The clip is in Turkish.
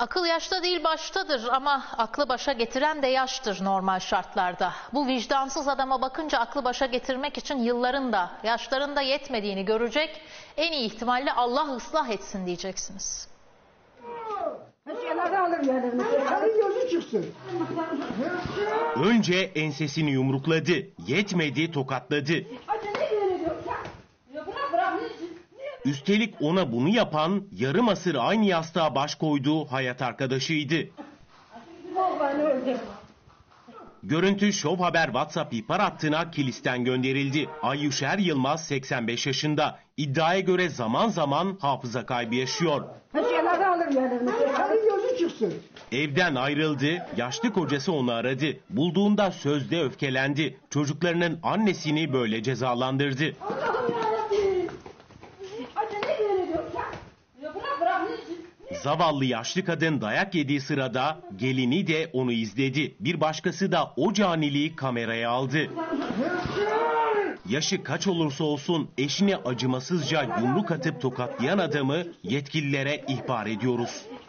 Akıl yaşta değil baştadır ama aklı başa getiren de yaştır normal şartlarda. Bu vicdansız adama bakınca aklı başa getirmek için yılların da yaşların da yetmediğini görecek. En iyi ihtimalle Allah ıslah etsin diyeceksiniz. Önce ensesini yumrukladı, yetmedi tokatladı. Üstelik ona bunu yapan yarım asır aynı yastığa baş koyduğu hayat arkadaşıydı. Görüntü Şov Haber WhatsApp ihbar hattına kilisten gönderildi. Ayyuşer Yılmaz 85 yaşında. İddiaya göre zaman zaman hafıza kaybı yaşıyor. Evden ayrıldı, yaşlı kocası onu aradı. Bulduğunda sözde öfkelendi. Çocuklarının annesini böyle cezalandırdı. Zavallı yaşlı kadın dayak yediği sırada gelini de onu izledi. Bir başkası da o caniliği kameraya aldı. Yaşı kaç olursa olsun eşine acımasızca yumruk atıp tokatlayan adamı yetkililere ihbar ediyoruz.